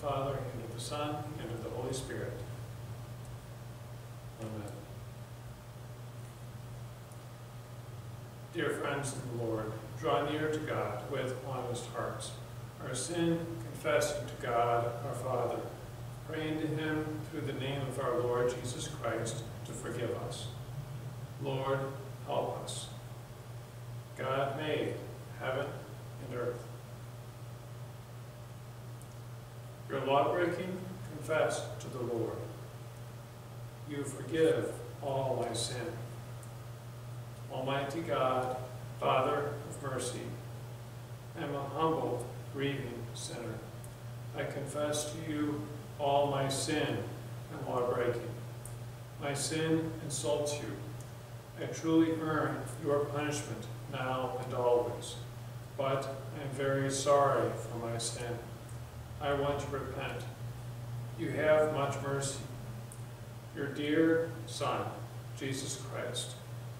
the Father, and of the Son, and of the Holy Spirit. Amen. Dear friends of the Lord, draw near to God with honest hearts. Our sin, confessing to God, our Father, praying to him through the name of our Lord Jesus Christ to forgive us. Lord, help us. God made heaven and earth. Your lawbreaking, confess to the Lord. You forgive all my sin. Almighty God, Father of mercy, I am a humble, grieving sinner. I confess to you all my sin and lawbreaking. My sin insults you. I truly earn your punishment now and always, but I am very sorry for my sin. I want to repent. You have much mercy. Your dear Son, Jesus Christ,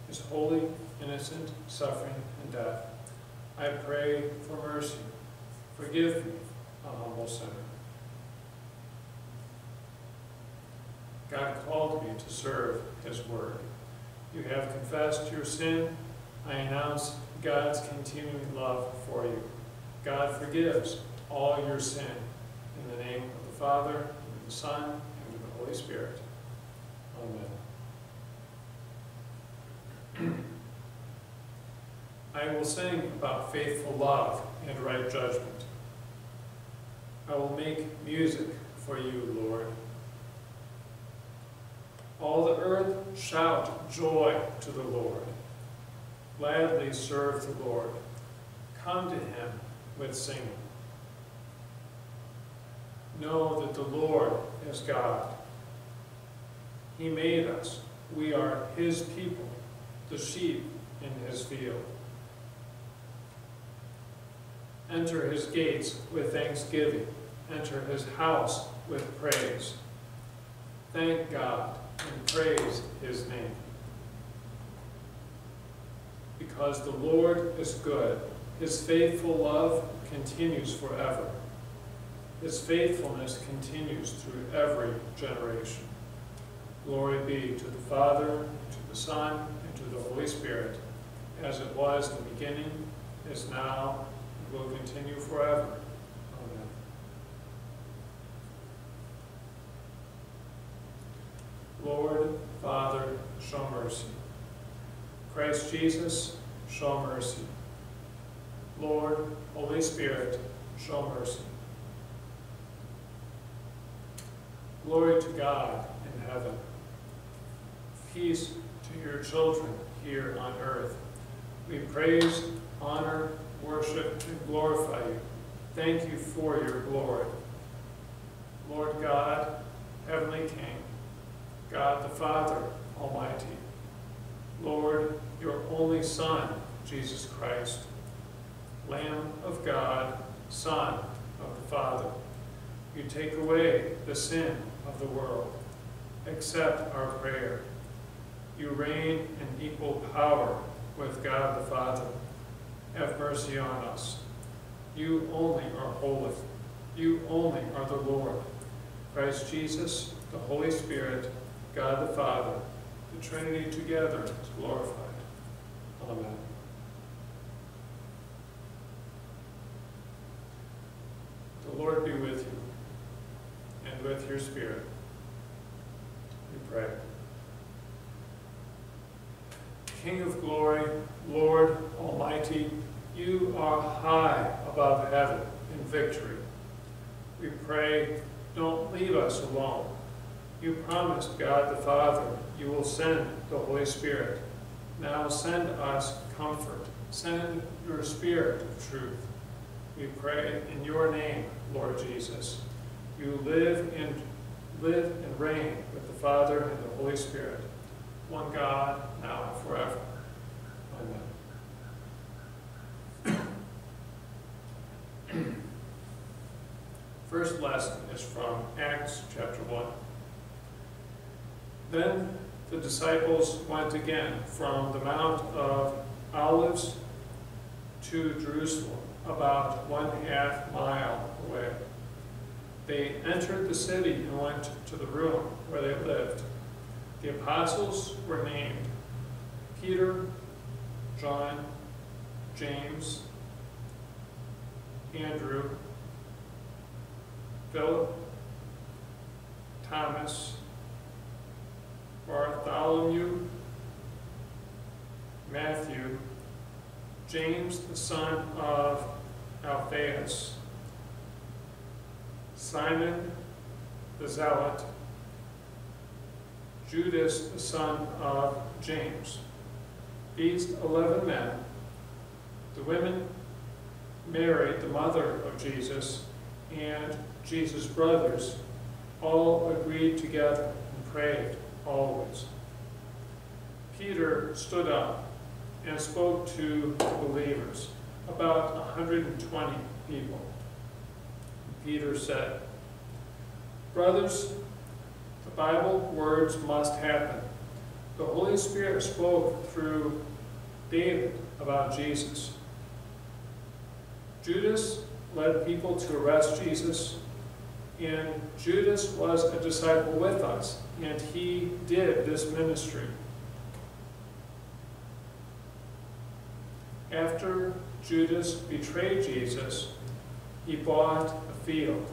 his holy, innocent suffering and death, I pray for mercy. Forgive me, a humble sinner. God called me to serve his word. You have confessed your sin. I announce God's continuing love for you. God forgives all your sin. In the name of the Father, and of the Son, and of the Holy Spirit. Amen. I will sing about faithful love and right judgment. I will make music for you, Lord. All the earth shout joy to the Lord. Gladly serve the Lord. Come to him with singing. Know that the Lord is God. He made us. We are his people, the sheep in his field. Enter his gates with thanksgiving. Enter his house with praise. Thank God and praise his name. Because the Lord is good, his faithful love continues forever. His faithfulness continues through every generation. Glory be to the Father, and to the Son, and to the Holy Spirit, as it was in the beginning, is now, and will continue forever. Amen. Lord, Father, show mercy. Christ Jesus, show mercy. Lord, Holy Spirit, show mercy. Glory to God in heaven. Peace to your children here on earth. We praise, honor, worship, and glorify you. Thank you for your glory. Lord God, Heavenly King, God the Father Almighty, Lord, your only Son, Jesus Christ, Lamb of God, Son of the Father, you take away the sin of the world. Accept our prayer. You reign in equal power with God the Father. Have mercy on us. You only are holy. You only are the Lord. Christ Jesus, the Holy Spirit, God the Father, the Trinity together is glorified. Amen. The Lord be with you. And with your spirit, we pray. King of glory, Lord Almighty, you are high above heaven in victory. We pray, don't leave us alone. You promised God the Father you will send the Holy Spirit. Now send us comfort. Send your spirit of truth. We pray in your name, Lord Jesus. You live and reign with the Father and the Holy Spirit, one God, now and forever. Amen. First lesson is from Acts chapter 1. Then the disciples went again from the Mount of Olives to Jerusalem, about 1/2 mile away. They entered the city and went to the room where they lived. The apostles were named Peter, John, James, Andrew, Philip, Thomas, Bartholomew, Matthew, James the son of Alphaeus, Simon the Zealot, Judas the son of James. These 11 men, the women Mary, the mother of Jesus, and Jesus' brothers, all agreed together and prayed always. Peter stood up and spoke to the believers, about 120 people. Peter said, "Brothers, the Bible words must happen. The Holy Spirit spoke through David about Jesus." Judas led people to arrest Jesus, and Judas was a disciple with us, and he did this ministry. After Judas betrayed Jesus, he bought a field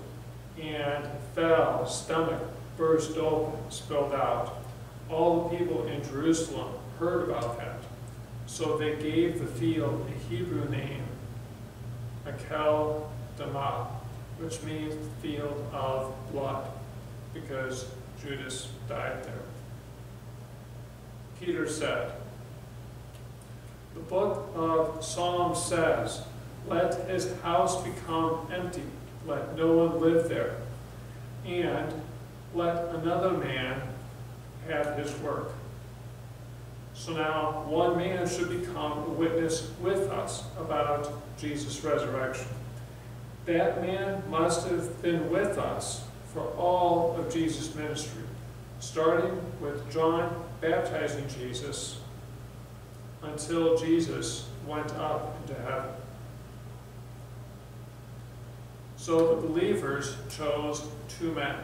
and fell, stomach burst open, spilled out. All the people in Jerusalem heard about that, so they gave the field a Hebrew name, Akel Damah, which means field of blood, because Judas died there. Peter said, "The book of Psalms says, 'Let his house become empty, let no one live there, and let another man have his work.' So now one man should become a witness with us about Jesus' resurrection. That man must have been with us for all of Jesus' ministry, starting with John baptizing Jesus until Jesus went up into heaven." So the believers chose two men.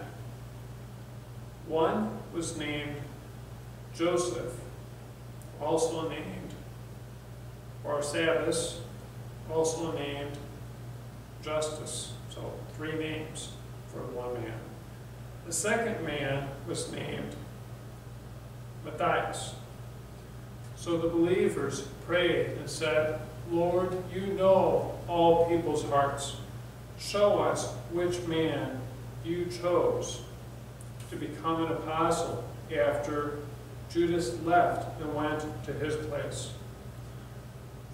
One was named Joseph, also named Barsabbas, also named Justus. So three names for one man. The second man was named Matthias. So the believers prayed and said, "Lord, you know all people's hearts. Show us which man you chose to become an apostle after Judas left and went to his place."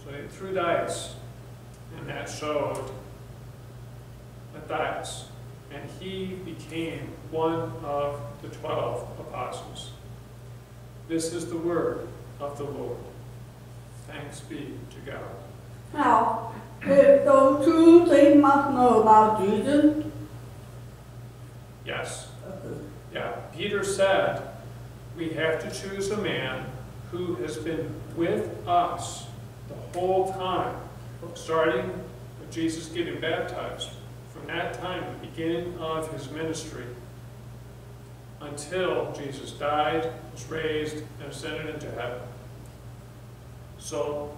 So they threw dice, and that showed Matthias, and he became one of the 12 apostles. This is the word of the Lord. Thanks be to God. Now, if those two things must know about Jesus? Yes. Yeah, Peter said, we have to choose a man who has been with us the whole time, starting with Jesus getting baptized, from that time, the beginning of his ministry, until Jesus died, was raised, and ascended into heaven. So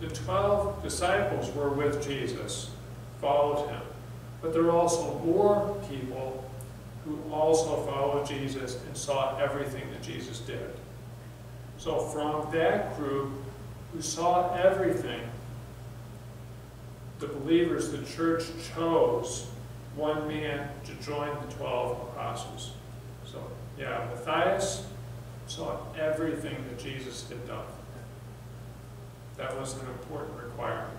the 12 disciples were with Jesus, followed him, but there were also more people who also followed Jesus and saw everything that Jesus did. So from that group who saw everything, the believers, the church chose one man to join the 12 apostles. So yeah, Matthias saw everything that Jesus had done. That was an important requirement.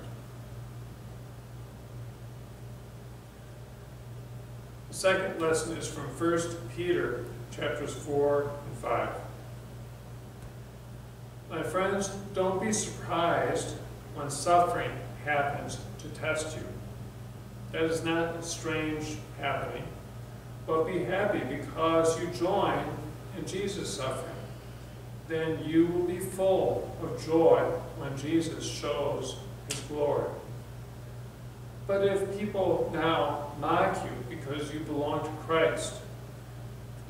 The second lesson is from 1 Peter chapters 4 and 5. My friends, don't be surprised when suffering happens to test you. That is not a strange happening, but be happy because you join in Jesus' suffering. Then you will be full of joy when Jesus shows his glory. But if people now mock you because you belong to Christ,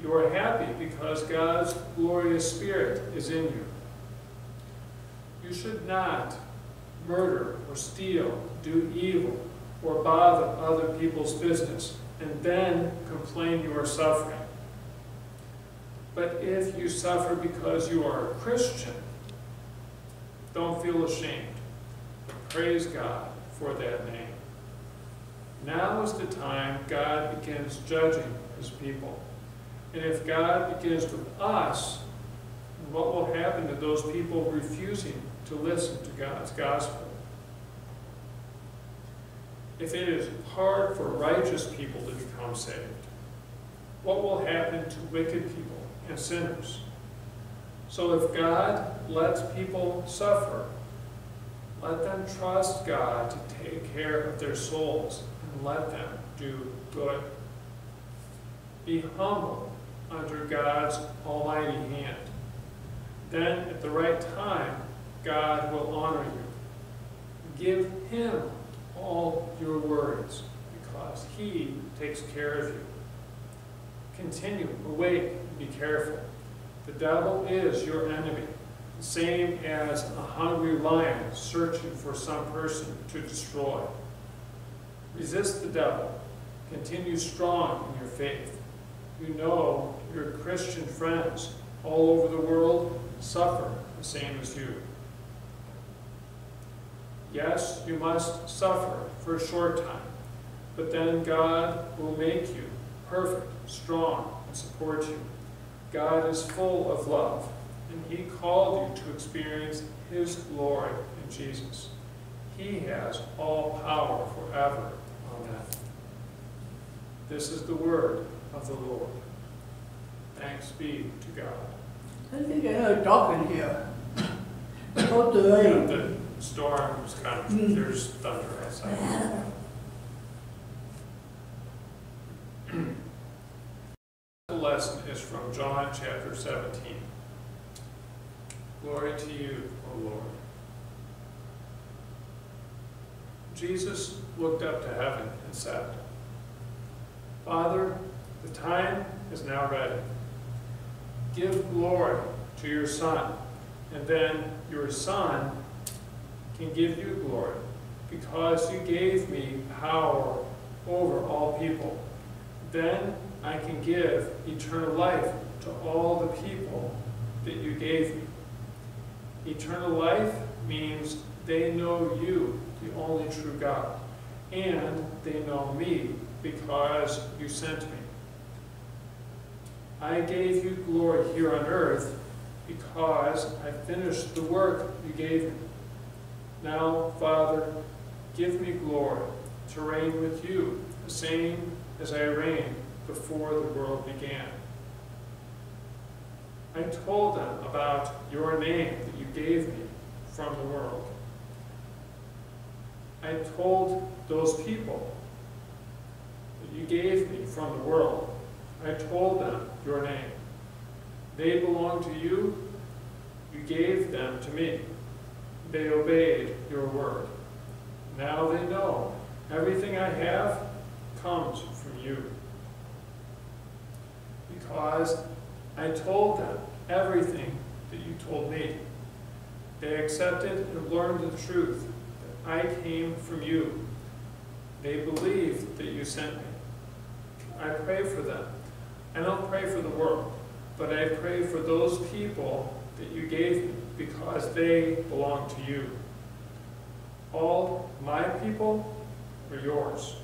you are happy because God's glorious Spirit is in you. You should not murder or steal, do evil, or bother other people's business, and then complain you are suffering. But if you suffer because you are a Christian, don't feel ashamed. Praise God for that name. Now is the time God begins judging his people. And if God begins with us, what will happen to those people refusing to listen to God's gospel? If it is hard for righteous people to become saved, what will happen to wicked people and sinners? So if God lets people suffer, let them trust God to take care of their souls and let them do good. Be humble under God's almighty hand. Then at the right time, God will honor you. Give him all your worries because he takes care of you. Continue awake and be careful. The devil is your enemy, the same as a hungry lion searching for some person to destroy. Resist the devil. Continue strong in your faith. You know your Christian friends all over the world suffer the same as you. Yes, you must suffer for a short time, but then God will make you perfect, strong, and support you. God is full of love, and he called you to experience his glory in Jesus. He has all power forever. Amen. This is the word of the Lord. Thanks be to God. I think I heard talking here. About the rain. The storm was kind of, there's thunder outside. The lesson is from John chapter 17. Glory to you, O Lord. Jesus looked up to heaven and said, Father, the time is now ready. Give glory to your Son, and then your Son can give you glory, because you gave me power over all people. Then I can give eternal life to all the people that you gave me. Eternal life means they know you, the only true God, and they know me because you sent me. I gave you glory here on earth because I finished the work you gave me. Now, Father, give me glory to reign with you, the same as I reigned before the world began. I told them about your name that you gave me from the world. I told those people that you gave me from the world. I told them your name. They belong to you. You gave them to me. They obeyed your word. Now they know everything I have comes from you. Because I told them everything that you told me. They accepted and learned the truth that I came from you. They believed that you sent me. I pray for them. I don't pray for the world, but I pray for those people that you gave me because they belong to you. All my people are yours,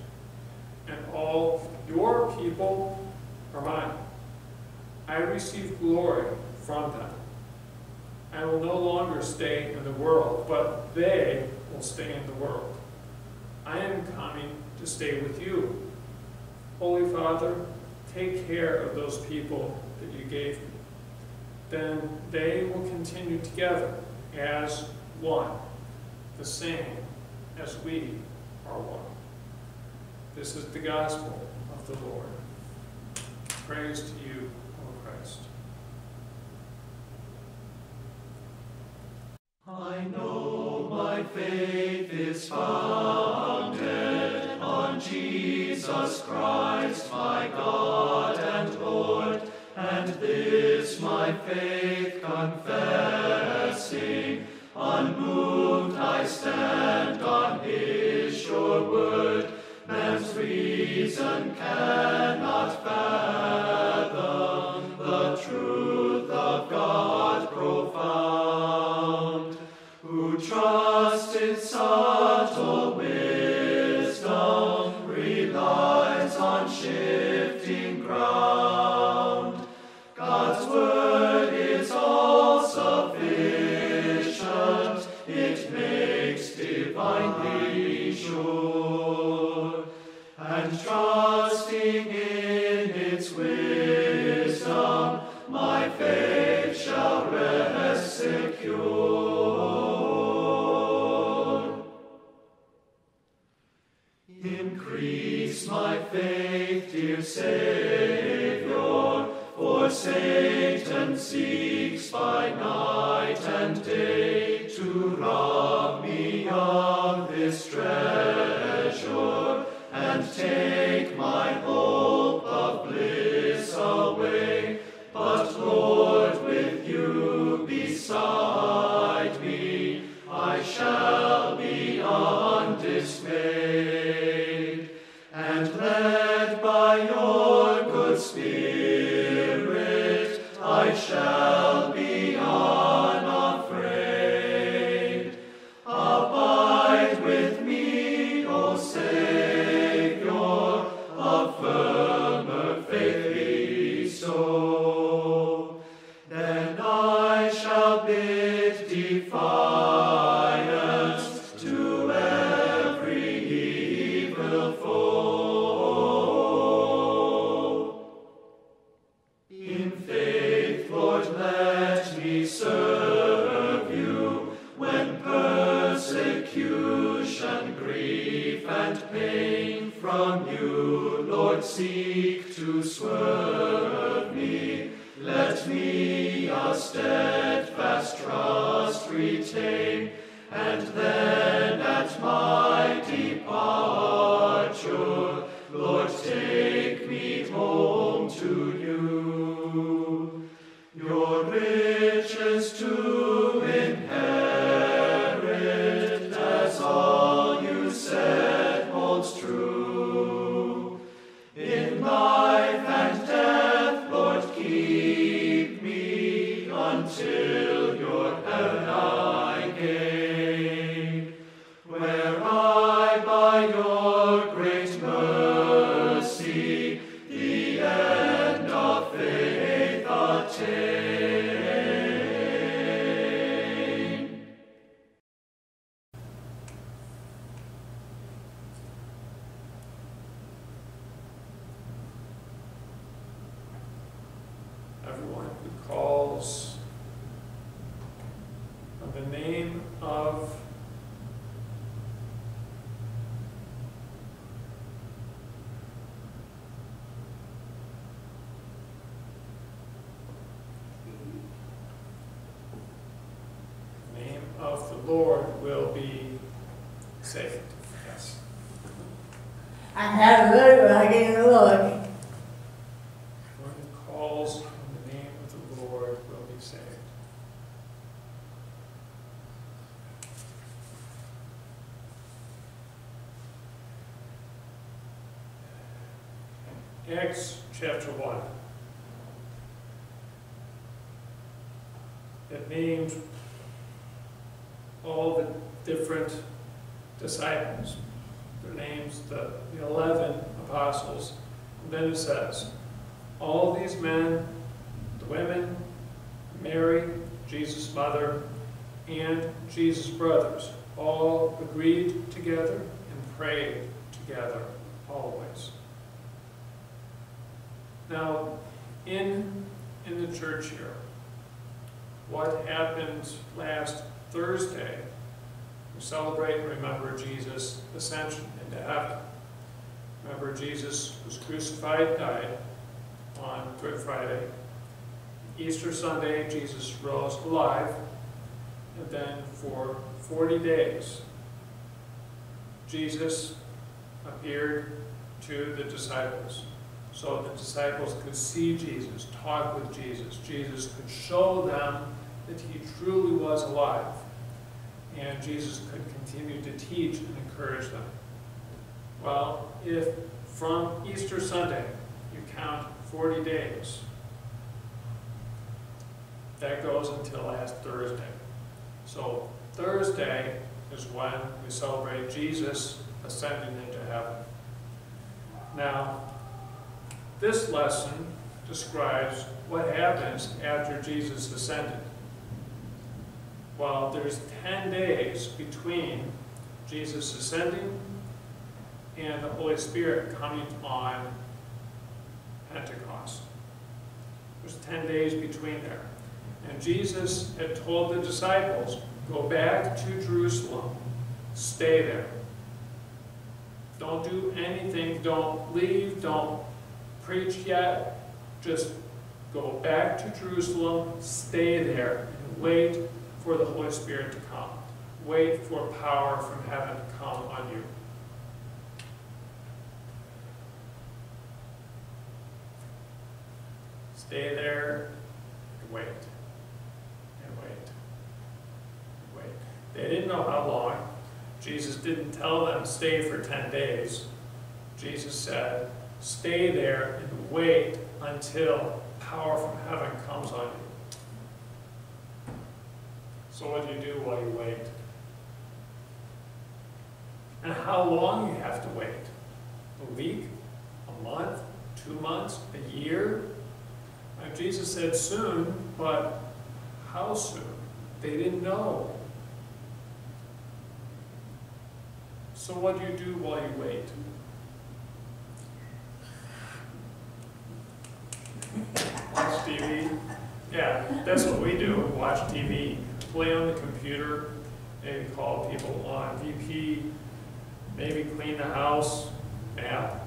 and all your people are mine. I receive glory from them. I will no longer stay in the world, but they will stay in the world. I am coming to stay with you. Holy Father, take care of those people that you gave me. Then they will continue together as one, the same as we are one. This is the gospel of the Lord. Praise to you, O Christ. I know my faith is founded. Jesus Christ, my God and Lord, and this my faith confessing, unmoved I stand on his sure word, man's reason cannot fathom the truth of God profound, who trusts in subtle wisdom, relies on shifting ground. God's word is all sufficient, it makes divinely sure, and trusting in its wisdom, my faith shall rest secure. Increase my faith, dear Savior, for Satan seeks by night and day to rob me of this treasure, and take my hope of bliss away. But Lord, with you beside me, I shall be undismayed, and led by your good Spirit, I shall be unafraid. Abide with me, O Savior, a firmer faith be so. Then I shall bid defiance to every evil foe. In faith, Lord, let me serve you when persecution, grief, and pain from you, Lord, seek to swerve me. Let me a steadfast trust retain, and then at my departure, Lord, take me home to you. Your riches to inherit, as all you said holds true. In life and death, Lord, keep me until your heaven I gain, where I by your great mercy the end of faith attain. Everyone who calls on the name of the Lord will be saved. Yes. I have heard right in the Lord. Everyone who calls on the name of the Lord will be saved. Acts chapter 1. It named all the different disciples, their names, the 11 apostles. And then it says, all these men, the women, Mary, Jesus' mother, and Jesus' brothers, all agreed together and prayed together always. Now, in the church here, what happened last Thursday, we celebrate and remember Jesus' ascension into heaven. Remember, Jesus was crucified, died on Good Friday. Easter Sunday, Jesus rose alive. And then for 40 days, Jesus appeared to the disciples. So the disciples could see Jesus, talk with Jesus. Jesus could show them that he truly was alive. And Jesus could continue to teach and encourage them. Well, if from Easter Sunday you count 40 days, that goes until last Thursday. So Thursday is when we celebrate Jesus ascending into heaven. Now, this lesson describes what happens after Jesus ascended. Well, there's 10 days between Jesus ascending and the Holy Spirit coming on Pentecost. There's 10 days between there. And Jesus had told the disciples, go back to Jerusalem, stay there. Don't do anything, don't leave, don't preach yet. Just go back to Jerusalem, stay there, and wait for the Holy Spirit to come. Wait for power from heaven to come on you. Stay there and wait. They didn't know how long. Jesus didn't tell them, stay for 10 days. Jesus said, stay there and wait until power from heaven comes on you. So what do you do while you wait? And how long you have to wait? A week? A month? 2 months? A year? Now, Jesus said soon, but how soon? They didn't know. So what do you do while you wait? Watch TV? Yeah, that's what we do, watch TV. Play on the computer, maybe call people on VP, maybe clean the house, nap,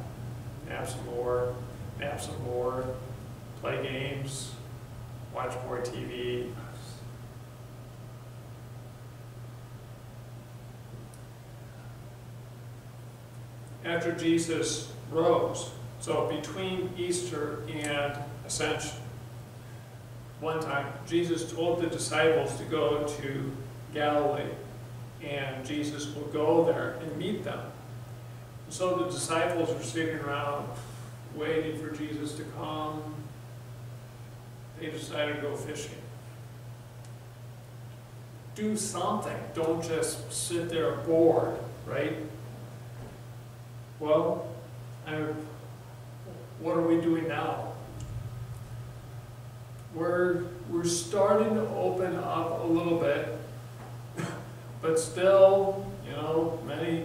nap some more, play games, watch more TV. After Jesus rose, so between Easter and Ascension, one time Jesus told the disciples to go to Galilee, and Jesus will go there and meet them. So the disciples were sitting around waiting for Jesus to come. They decided to go fishing. Do something, don't just sit there bored, right? Well, what are we doing now? We're starting to open up a little bit, but still, you know, many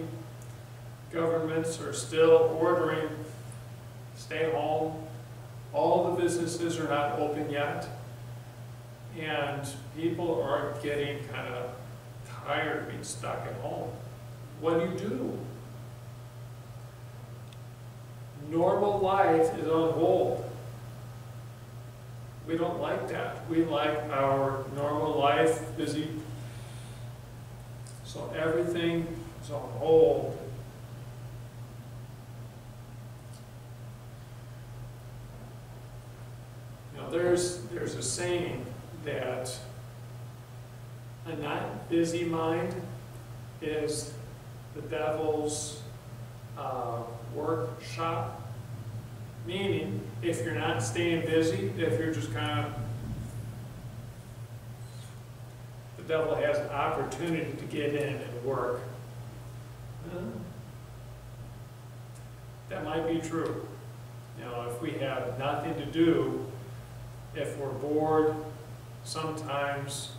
governments are still ordering, stay home. All the businesses are not open yet, and people are getting kind of tired of being stuck at home. What do? Normal life is on hold. We don't like that. We like our normal life busy. So everything is on hold. You know, there's a saying that a not busy mind is the devil's workshop. Meaning, if you're not staying busy, if you're just kind of, the devil has an opportunity to get in and work. That might be true. You know, if we have nothing to do, if we're bored, sometimes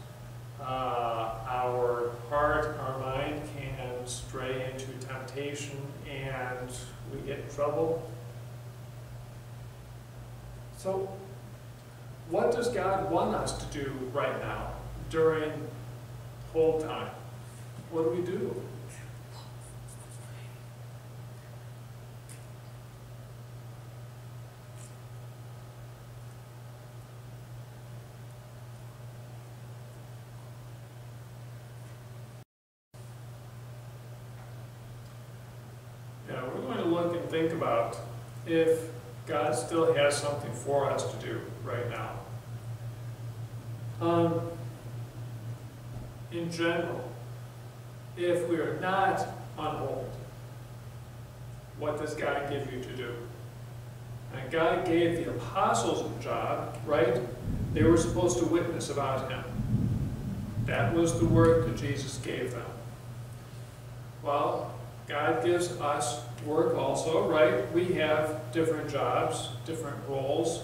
our heart, our mind can stray into temptation and we get in trouble. So, what does God want us to do right now during whole time? What do we do? Yeah, we're going look and think about if God still has something for us to do right now. In general, if we are not on hold, what does God give you to do? And God gave the apostles a job, right? They were supposed to witness about him. That was the work that Jesus gave them. Well, God gives us work also, right? We have different jobs, different roles.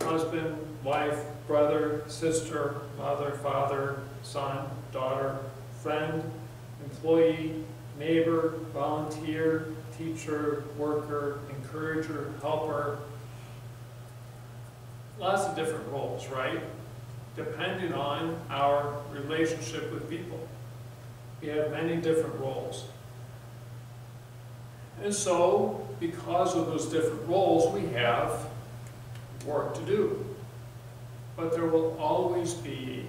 Husband, wife, brother, sister, mother, father, son, daughter, friend, employee, neighbor, volunteer, teacher, worker, encourager, helper. Lots of different roles, right? Depending on our relationship with people. We have many different roles. And so, because of those different roles, we have work to do. But there will always be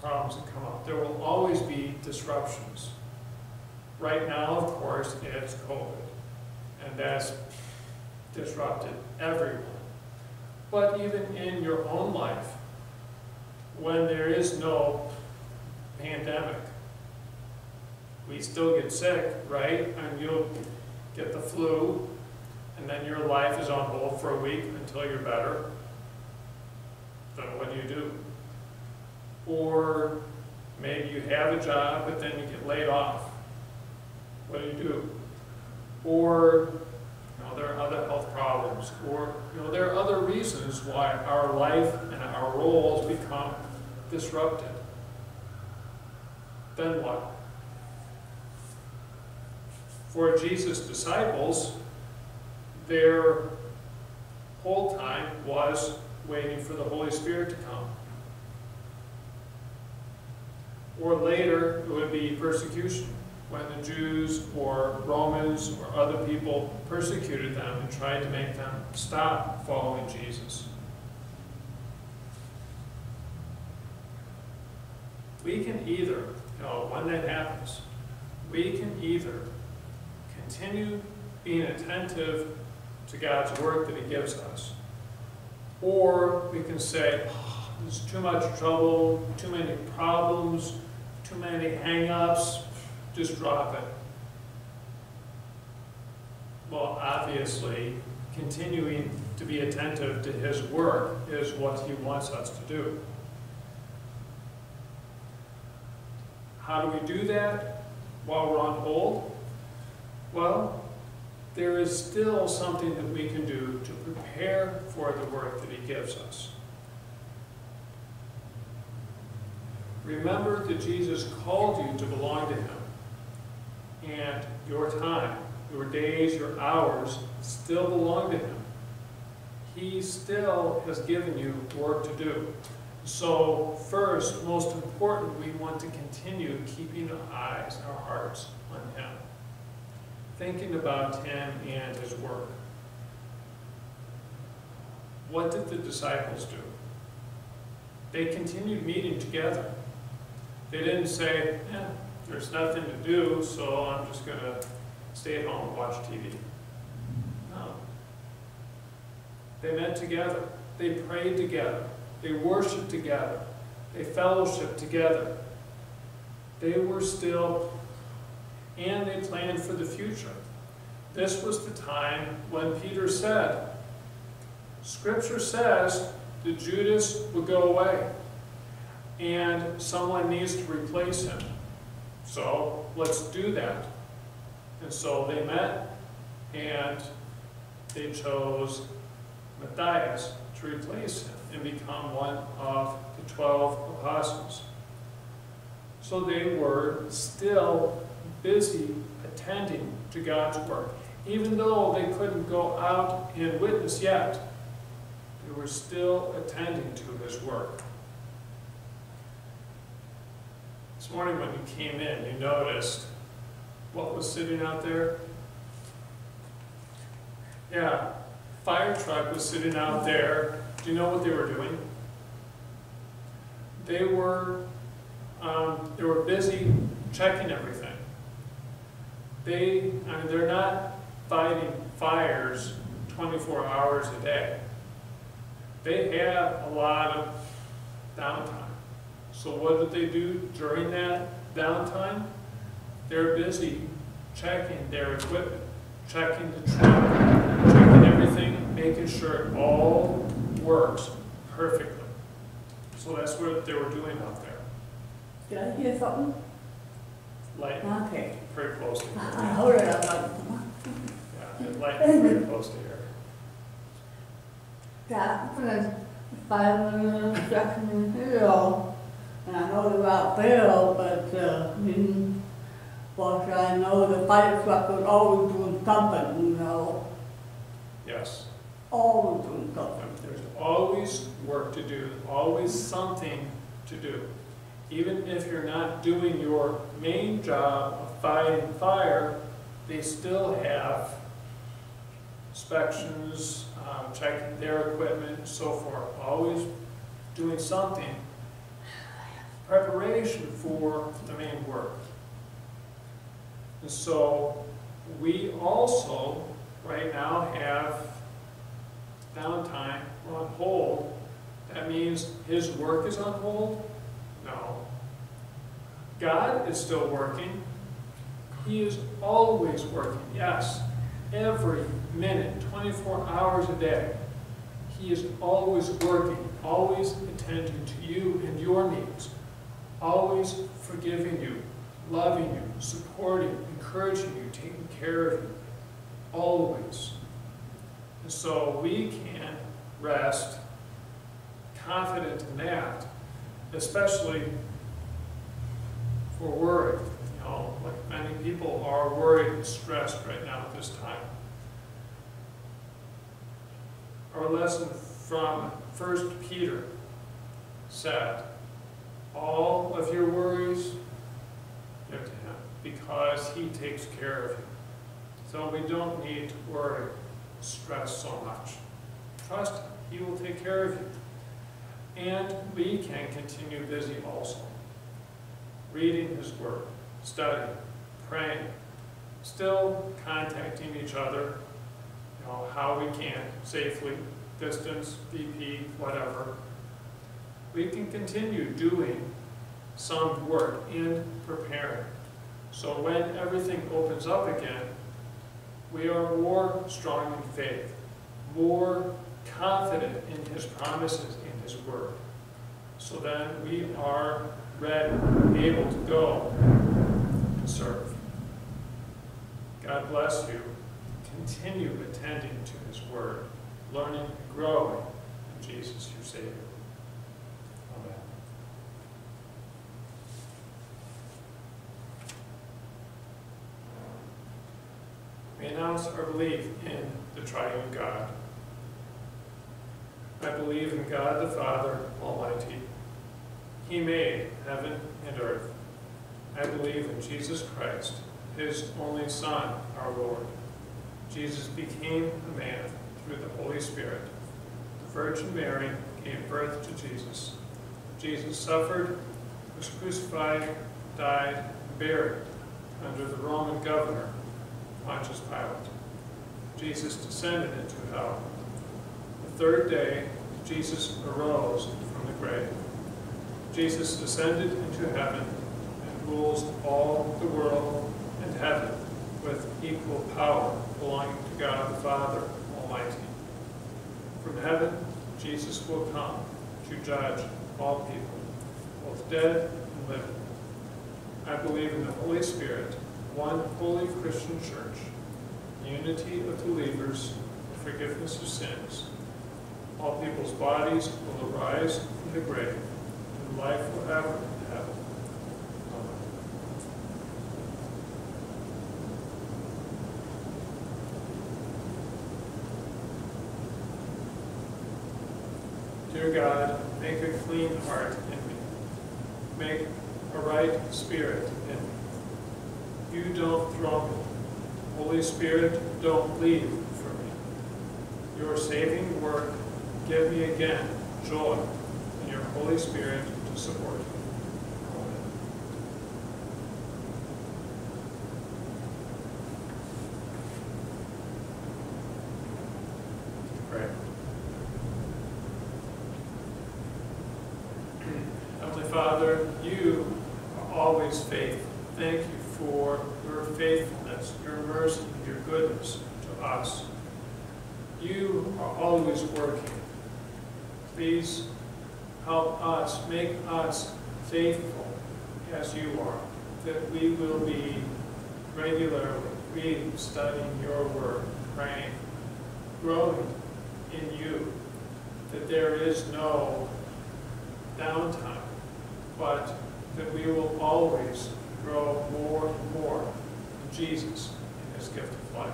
problems that come up. There will always be disruptions. Right now, of course, it's COVID, and that's disrupted everyone. But even in your own life, when there is no pandemic, we still get sick, right? And you'll get the flu, and then your life is on hold for a week until you're better. Then what do you do? Or maybe you have a job, but then you get laid off. What do you do? Or, you know, there are other health problems, or, you know, there are other reasons why our life and our roles become disrupted. Then what? For Jesus' disciples, their whole time was waiting for the Holy Spirit to come. Or later, it would be persecution, when the Jews or Romans or other people persecuted them and tried to make them stop following Jesus. We can either, you know, when that happens, we can either continue being attentive to God's work that he gives us, or we can say, oh, there's too much trouble, too many problems, too many hang-ups, just drop it. Well, obviously, continuing to be attentive to his work is what he wants us to do. How do we do that while we're on hold? Well, there is still something that we can do to prepare for the work that he gives us. Remember that Jesus called you to belong to him. And your time, your days, your hours still belong to him. He still has given you work to do. So first, most important, we want to continue keeping our eyes, our hearts on him. Thinking about him and his work. What did the disciples do? They continued meeting together. They didn't say, eh, there's nothing to do, so I'm just going to stay at home and watch TV. No. They met together. They prayed together. They worshiped together. They fellowshiped together. They were still, and they planned for the future. This was the time when Peter said, Scripture says that Judas would go away, and someone needs to replace him. So let's do that. And so they met, and they chose Matthias to replace him and become one of the 12 apostles. So they were still busy attending to God's work. Even though they couldn't go out and witness yet, they were still attending to his work. This morning when you came in, you noticed what was sitting out there? Yeah, fire truck was sitting out there. Do you know what they were doing? They were busy checking everything. they're not fighting fires 24 hours a day. They have a lot of downtime. So what did they do during that downtime? They're busy checking their equipment, checking the truck, checking everything, making sure it all works perfectly. So that's what they were doing out there. Did I hear something? Lightning. Okay. Pretty close to here. I heard it. Yeah, it lightning pretty close to here. Yeah, I'm going to find a second video, and I know about Bill, but but I know the fire truck was always doing something, you know. Yes. Always doing something. There's always work to do, always something to do. Even if you're not doing your main job of fighting fire, they still have inspections, checking their equipment, and so forth. Always doing something. Preparation for the main work. And so we also right now have downtime, we're on hold. That means his work is on hold? No. God is still working. He is always working, yes. Every minute, 24 hours a day. He is always working, always attending to you and your needs, always forgiving you, loving you, supporting, encouraging you, taking care of you, always. And so we can rest confident in that, especially if we're worried. You know, like many people are worried and stressed right now at this time. Our lesson from 1 Peter said, all of your worries, give to Him, because He takes care of you. So we don't need to worry, stress so much. Trust Him, He will take care of you. And we can continue busy also. Reading His Word, studying, praying, still contacting each other, you know, how we can, safely, distance, VP, whatever. We can continue doing some work in preparing. So when everything opens up again, we are more strong in faith, more confident in His promises, in His Word. So then we are ready, able to go and serve. God bless you. Continue attending to His Word, learning and growing in Jesus your Savior. Amen. We announce our belief in the Triune God. I believe in God the Father Almighty. He made heaven and earth. I believe in Jesus Christ, His only Son, our Lord. Jesus became a man through the Holy Spirit. The Virgin Mary gave birth to Jesus. Jesus suffered, was crucified, died, and buried under the Roman governor, Pontius Pilate. Jesus descended into hell. The third day, Jesus arose from the grave. Jesus descended into heaven and rules all the world and heaven with equal power belonging to God the Father Almighty. From heaven, Jesus will come to judge all people, both dead and living. I believe in the Holy Spirit, one holy Christian church, unity of believers, forgiveness of sins. All people's bodies will arise from the grave, and life forever in heaven. Amen. Dear God, make a clean heart in me. Make a right spirit in me. You don't throw me. Holy Spirit, don't leave for me. Your saving work, give me again joy in your Holy Spirit to support me. Amen. your goodness to us. You are always working. Please help us, make us faithful as you are, that we will be regularly reading, studying your word, praying, growing in you, that there is no downtime, but that we will always grow more and more in Jesus and his gift of life.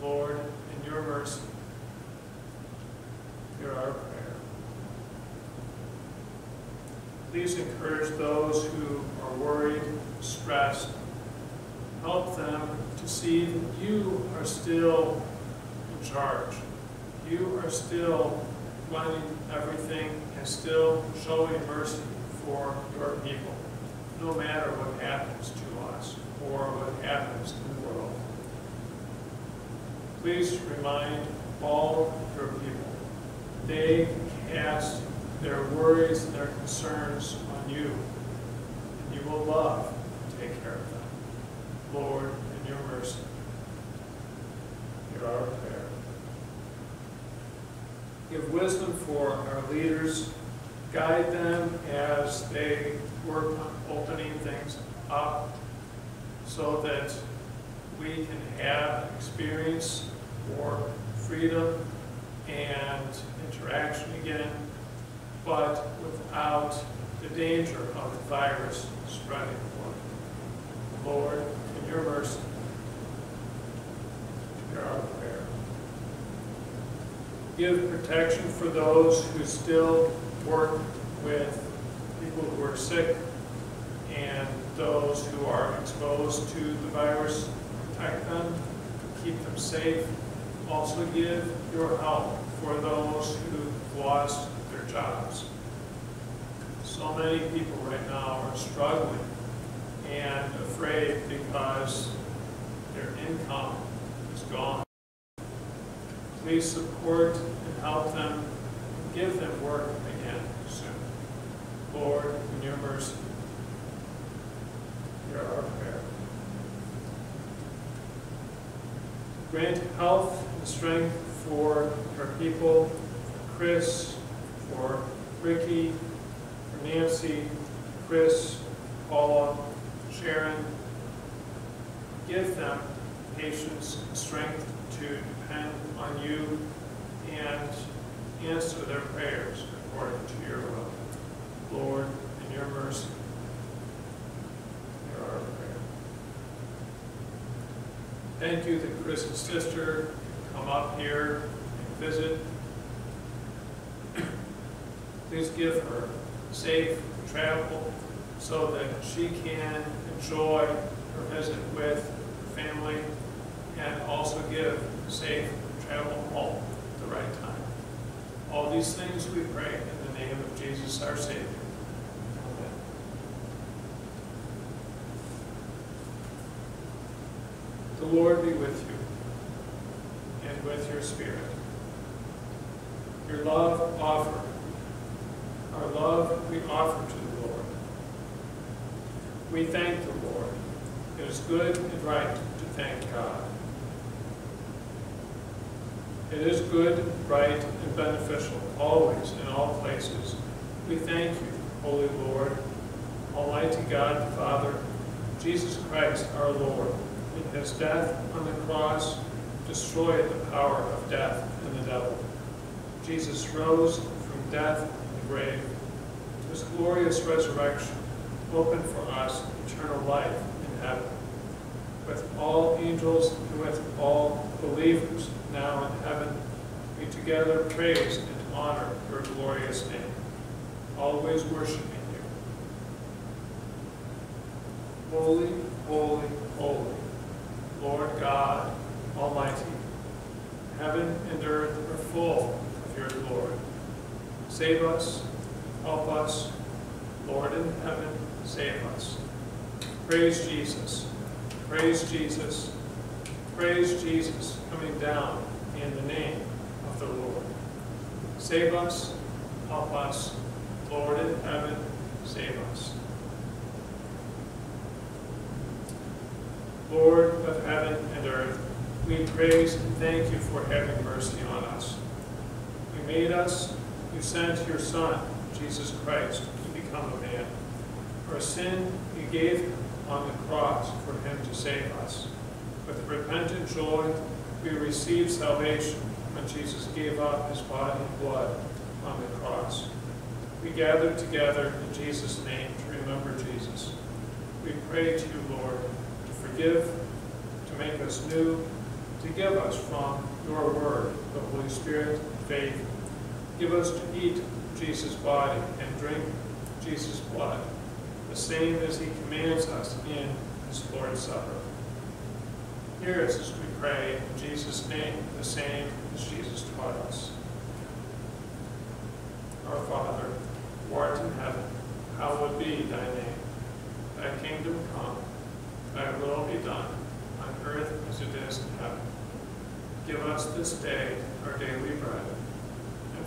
Lord, in your mercy, hear our prayer. Please encourage those who are worried, stressed. Help them to see that you are still in charge. You are still running everything and still showing mercy for your people, no matter what happens to us or what happens to the world. Please remind all your people, they cast their worries and their concerns on you, and you will love and take care of them. Lord, in your mercy, hear our prayer. Give wisdom for our leaders. Guide them as they work on opening things up so that we can have experience or freedom and interaction again, but without the danger of the virus spreading. Lord, in your mercy, hear our prayer. Give protection for those who still work with people who are sick and those who are exposed to the virus. Protect them, keep them safe. Also give your help for those who've lost their jobs. So many people right now are struggling and afraid because their income is gone. Please support and help them, and give them work again soon. Lord, in your mercy, hear our prayer. Grant health and strength for your people, for Chris, for Ricky, for Nancy, Chris, Paula, Sharon. Give them patience and strength to depend on you and answer their prayers according to your will. Lord, in your mercy, hear our prayer. Thank you that Chris and sister come up here and visit. Please give her safe travel so that she can enjoy her visit with her family and also give safe travel home at the right time. All these things we pray in the name of Jesus our Savior. Amen. The Lord be with you and with your spirit. Your love offered. Our love we offer to the Lord. We thank the Lord. It is good and right to thank God. It is good, right, and beneficial, always, in all places. We thank you, Holy Lord, Almighty God the Father, Jesus Christ our Lord. In his death on the cross, destroyed the power of death and the devil. Jesus rose from death and the grave. His glorious resurrection opened for us eternal life in heaven, with all angels and with all believers now in heaven. We together praise and honor your glorious name, always worshiping you. Holy, holy, holy, Lord God Almighty, heaven and earth are full of your glory. Save us, help us, Lord in heaven, save us. Praise Jesus. Praise Jesus. Praise Jesus, coming down in the name of the Lord. Save us, help us, Lord in heaven, save us. Lord of heaven and earth, we praise and thank you for having mercy on us. You made us, you sent your Son, Jesus Christ, to become a man. Our sin you gave on the cross for him to save us. With repentant joy, we receive salvation when Jesus gave up his body and blood on the cross. We gather together in Jesus' name to remember Jesus. We pray to you, Lord, to forgive, to make us new, to give us from your word, the Holy Spirit, faith. Give us to eat Jesus' body and drink Jesus' blood, the same as he commands us in his Lord's Supper. Hear us as we pray in Jesus' name, the same as Jesus taught us. Our Father, who art in heaven, hallowed be thy name. Thy kingdom come, thy will be done, on earth as it is in heaven. Give us this day our daily bread, and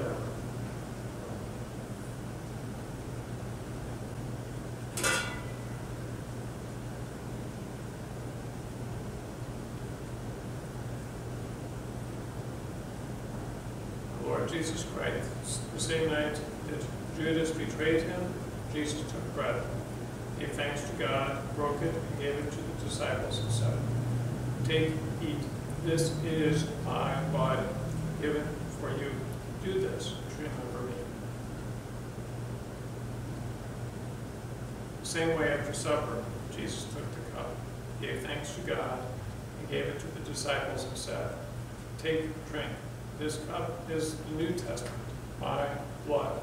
ever. Lord Jesus Christ, the same night that Judas betrayed him, Jesus took bread, gave thanks to God, broke it, and gave it to the disciples and said, "Take, eat, this is my body, given for you. Do this to remember me." The same way after supper, Jesus took the cup, gave thanks to God, and gave it to the disciples and said, "Take, drink, this cup is the New Testament, my blood,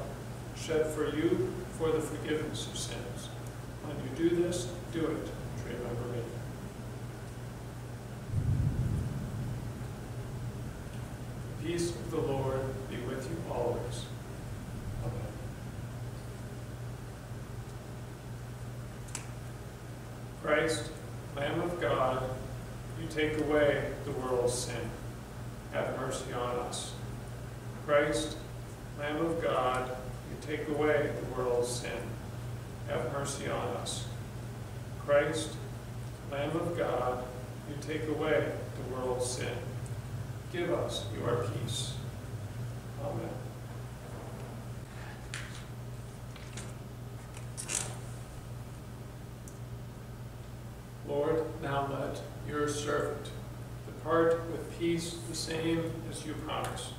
shed for you for the forgiveness of sins. When you do this, do it to remember me." The peace of the Lord be with you always. Amen. Christ, Lamb of God, you take away the world's sin. Have mercy on us. Christ, Lamb of God, you take away the world's sin. Have mercy on us. Christ, Lamb of God, you take away the world's sin. Give us your peace. Amen. Lord, now let your servant depart with peace the same as you promised.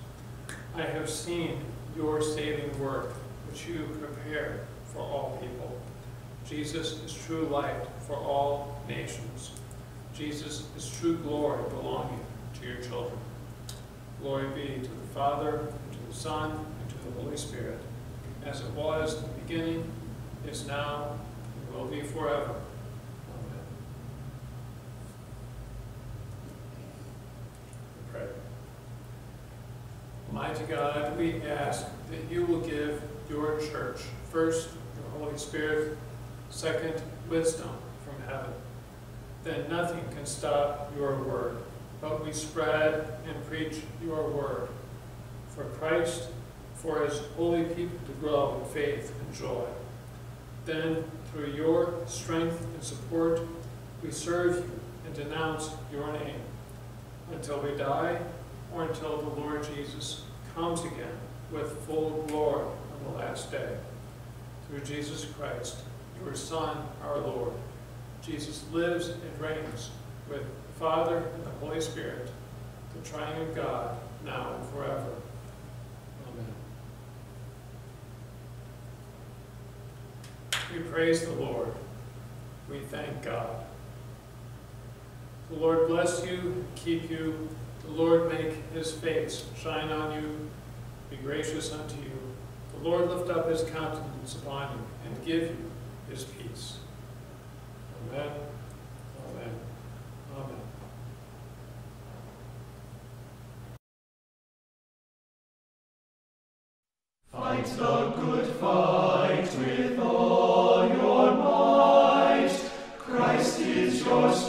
I have seen your saving work, which you prepared for all people. Jesus is true light for all nations. Jesus is true glory belonging to your children. Glory be to the Father, and to the Son, and to the Holy Spirit, as it was in the beginning, is now, and will be forever. Mighty God, we ask that you will give your church, first, your Holy Spirit, second, wisdom from heaven. Then nothing can stop your word, but we spread and preach your word. For Christ, for his holy people to grow in faith and joy. Then, through your strength and support, we serve you and denounce your name, until we die, or until the Lord Jesus comes again with full glory on the last day. Through Jesus Christ, your Son, our Lord. Jesus lives and reigns with the Father and the Holy Spirit, the triune God, now and forever. Amen. We praise the Lord. We thank God. The Lord bless you and keep you. The Lord make his face shine on you, be gracious unto you. The Lord lift up his countenance upon you and give you his peace. Amen, amen, amen. Fight the good fight with all your might. Christ is your strength.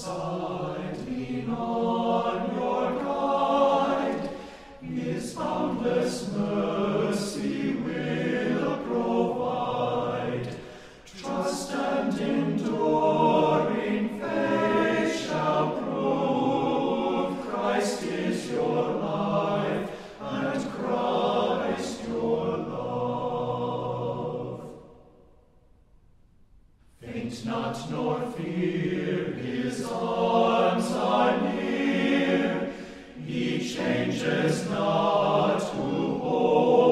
sight, lean on your guide. His boundless mercy will provide. Trust and enduring faith shall prove Christ is your life and Christ your love. Faint not nor fear, his arms are near. He changes not who holds